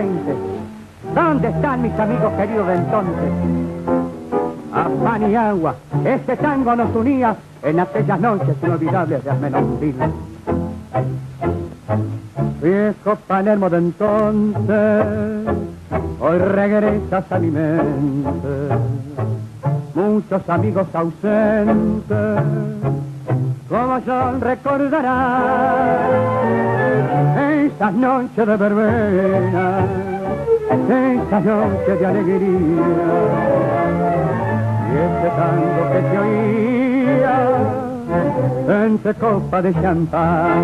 20. ¿Dónde están mis amigos queridos de entonces? A pan y agua, este tango nos unía en aquellas noches inolvidables de Armenonville. Viejo Palermo de entonces, hoy regresas a mi mente. Muchos amigos ausentes, como yo recordarás esas noches de verbena, esas noches de alegría, y este tango que se oía entre copas de champán.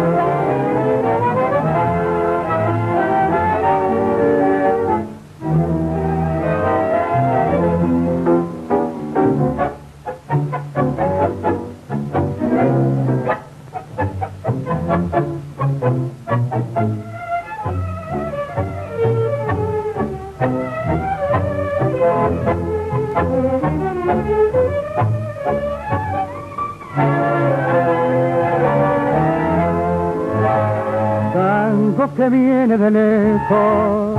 Que viene de lejos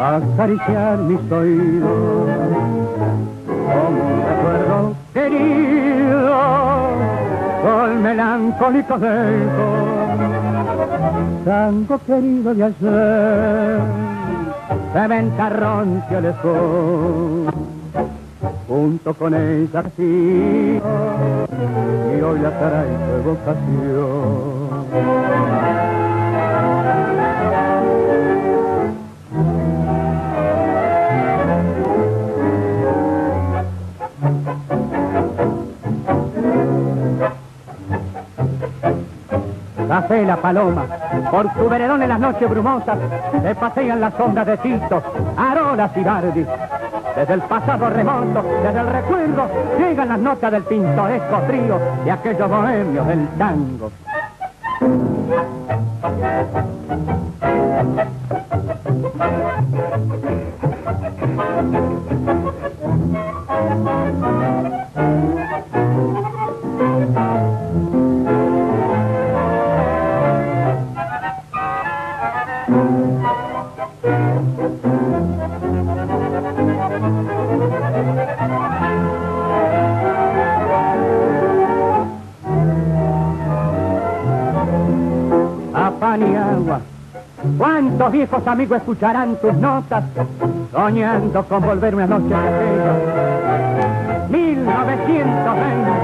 a acariciar mis oídos como un recuerdo querido con melancólicos ecos. Tango querido de ayer se ventarrón se alejó junto con el zarcillo y hoy la trae su vocación. Café la paloma, por tu veredón en las noches brumosas se pasean las ondas de Tito, Arolas y Bardi. Desde el pasado remoto, desde el recuerdo, llegan las notas del pintoresco trío de aquellos bohemios del tango. Ni agua. ¿Cuántos viejos amigos escucharán tus notas soñando con volver una noche de aquella? 1920.